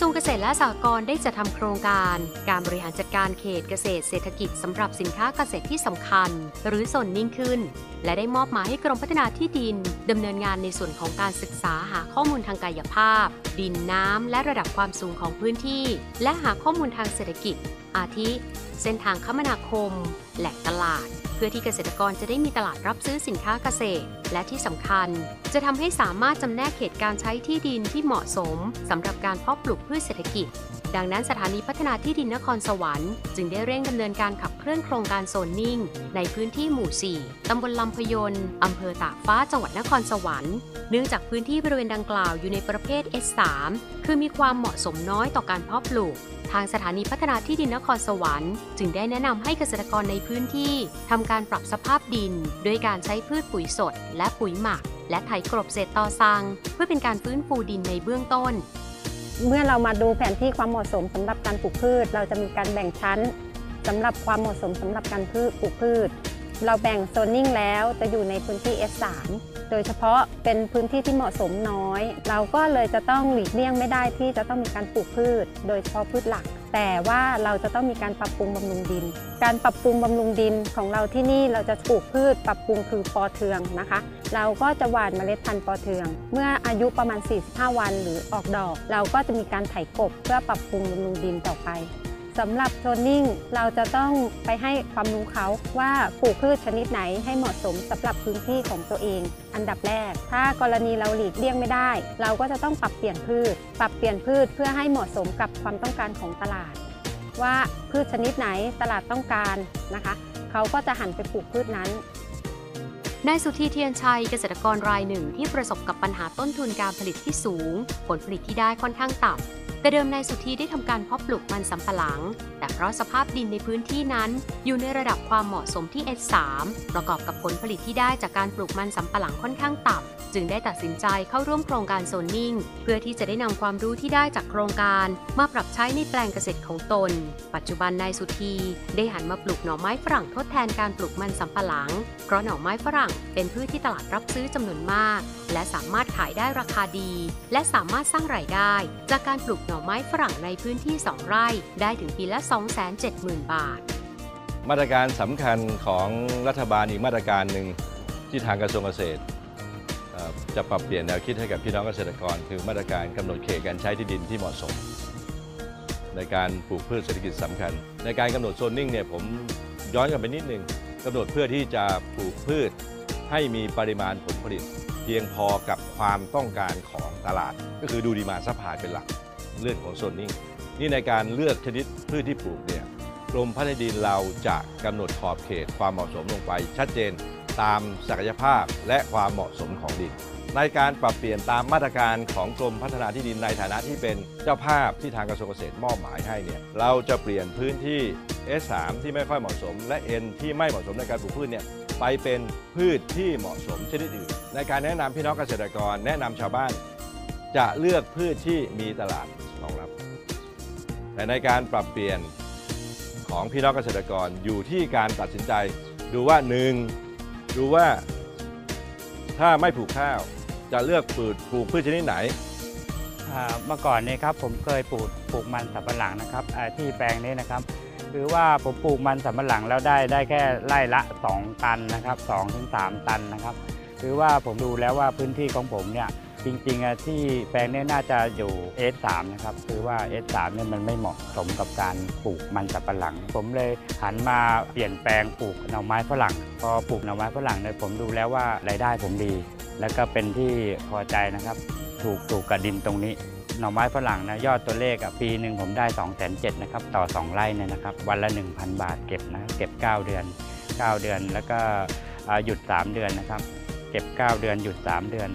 ทรวงเกษตรและสหกรณ์ได้จัดทำโครงการการบริหารจัดการเขตเกษตรเศรษฐกิจสำหรับสินค้าเกษตรที่สำคัญหรือโซนนิ่งขึ้นและได้มอบหมายให้กรมพัฒนาที่ดินดำเนินงานในส่วนของการศึกษาหาข้อมูลทางกายภาพดินน้ำและระดับความสูงของพื้นที่และหาข้อมูลทางเศรษฐกิจอาทิเส้นทางคมนาคมแหล่งตลาดเพื่อที่เกษตรกรจะได้มีตลาดรับซื้อสินค้าเกษตรและที่สำคัญจะทำให้สามารถจำแนกเขตการใช้ที่ดินที่เหมาะสมสำหรับการเพาะปลูกพืชเศรษฐกิจดังนั้นสถานีพัฒนาที่ดินนครสวรรค์จึงได้เร่งดำเนินการขับเคลื่อนโครงการโซนนิ่งในพื้นที่หมู่ 4 ตำบลลำพยนต์อำเภอตากฟ้าจังหวัดนครสวรรค์เนื่องจากพื้นที่บริเวณดังกล่าวอยู่ในประเภท S3 คือมีความเหมาะสมน้อยต่อการเพาะปลูกทางสถานีพัฒนาที่ดินนครสวรรค์จึงได้แนะนำให้เกษตรกรในพื้นที่ทำการปรับสภาพดินโดยการใช้พืชปุ๋ยสดและปุ๋ยหมักและไถกลบเศษตอซางเพื่อเป็นการฟื้นฟูดินในเบื้องต้นเมื่อเรามาดูแผนที่ความเหมาะสมสำหรับการปลูกพืชเราจะมีการแบ่งชั้นสำหรับความเหมาะสมสำหรับการปลูกพืชเราแบ่งโซนนิ่งแล้วจะอยู่ในพื้นที่ S3 โดยเฉพาะเป็นพื้นที่ที่เหมาะสมน้อยเราก็เลยจะต้องหลีกเลี่ยงไม่ได้ที่จะต้องมีการปลูกพืชโดยเฉพาะพืชหลักแต่ว่าเราจะต้องมีการปรับปรุงบำรุงดินการปรับปรุงบำรุงดินของเราที่นี่เราจะปลูกพืชปรับปรุงคือปอเทืองนะคะเราก็จะหว่านเมล็ดพันธุ์ปอเทืองเมื่ออายุประมาณ45วันหรือออกดอกเราก็จะมีการไถกบเพื่อปรับปรุงบำรุงดินต่อไปสำหรับโซนนิ่งเราจะต้องไปให้ความรู้เขาว่าปลูกพืชชนิดไหนให้เหมาะสมสำหรับพื้นที่ของตัวเองอันดับแรกถ้ากรณีเราหลีกเลี่ยงไม่ได้เราก็จะต้องปรับเปลี่ยนพืชเพื่อให้เหมาะสมกับความต้องการของตลาดว่าพืชชนิดไหนตลาดต้องการนะคะเขาก็จะหันไปปลูกพืชนั้นนายสุธีเทียนชัยเกษตรกรรายหนึ่งที่ประสบกับปัญหาต้นทุนการผลิตที่สูงผลผลิตที่ได้ค่อนข้างต่ำแต่เดิมนายสุธีได้ทำการเพาะปลูกมันสำปะหลังแต่เพราะสภาพดินในพื้นที่นั้นอยู่ในระดับความเหมาะสมที่ S3 ประกอบกับผลผลิตที่ได้จากการปลูกมันสำปะหลังค่อนข้างต่ำจึงได้ตัดสินใจเข้าร่วมโครงการโซนนิ่งเพื่อที่จะได้นำความรู้ที่ได้จากโครงการมาปรับใช้ในแปลงเกษตรของตนปัจจุบันนายสุธีได้หันมาปลูกหน่อไม้ฝรั่งทดแทนการปลูกมันสำปะหลังเพราะหน่อไม้ฝรั่งเป็นพืชที่ตลาดรับซื้อจำนวนมากและสามารถขายได้ราคาดีและสามารถสร้างรายได้จากการปลูกหน่อไม้ฝรั่งในพื้นที่2ไร่ได้ถึงปีละ 270,000 บาทมาตรการสำคัญของรัฐบาลอีกมาตรการหนึ่งที่ทางกระทรวงเกษตรจะปรับเปลี่ยนแนวคิดให้กับพี่น้องเกษตรกรคือมาตรการกำหนดเขตการใช้ที่ดินที่เหมาะสมในการปลูกพืชเศรษฐกิจสำคัญในการกำหนดโซนนิ่งเนี่ยผมย้อนกลับไปนิดนึงกำหนดเพื่อที่จะปลูกพืชให้มีปริมาณผลผลิตเพียงพอกับความต้องการของตลาดก็คือดูดีมาซัพพลายเป็นหลักเรื่องของโซนนิ่งนี่ในการเลือกชนิดพืชที่ปลูกเนี่ยกรมพัฒนาที่ดินเราจะกำหนดขอบเขตความเหมาะสมลงไปชัดเจนตามศักยภาพและความเหมาะสมของดินในการปรับเปลี่ยนตามมาตรการของกรมพัฒนาที่ดินในฐานะที่เป็นเจ้าภาพที่ทางกระทรวงเกษตรมอบหมายให้เนี่ยเราจะเปลี่ยนพื้นที่ S3 ที่ไม่ค่อยเหมาะสมและ N ที่ไม่เหมาะสมในการปลูกพืชเนี่ยไปเป็นพืชที่เหมาะสมชนิดอื่นในการแนะนำพี่น้องเกษตรกรแนะนำชาวบ้านจะเลือกพืชที่มีตลาดรองรับแต่ในการปรับเปลี่ยนของพี่น้องเกษตรกรอยู่ที่การตัดสินใจดูว่า1ดูว่าถ้าไม่ปลูกข้าวจะเลือกปลูกพืชชนิดไหนเมื่อก่อนนี้ครับผมเคยปลูกมันสำปะหลังนะครับที่แปลงนี้นะครับคือว่าผมปลูกมันสำปะหลังแล้วได้แค่ไร่ละ2ตันนะครับ 2-3 ตันนะครับคือว่าผมดูแล้วว่าพื้นที่ของผมเนี่ยจริงๆที่แปลงนี้น่าจะอยู่ S3 นะครับคือว่า S3 เนี่ยมันไม่เหมาะสมกับการปลูกมันสำปะหลังผมเลยหันมาเปลี่ยนแปลงปลูกหน่อไม้ฝรั่งพอปลูกหน่อไม้ฝรั่งเนี่ยผมดูแล้วว่ารายได้ผมดีแล้วก็เป็นที่พอใจนะครับถูกกับดินตรงนี้หน่อไม้ฝรั่งนะยอดตัวเลขปีหนึ่งผมได้ 270,000 นะครับต่อ2ไร่เนี่ยนะครับวันละ 1,000 บาทเก็บ9เดือนแล้วก็หยุด3เดือนนะครับเก็บ9เดือนหยุด3เดือน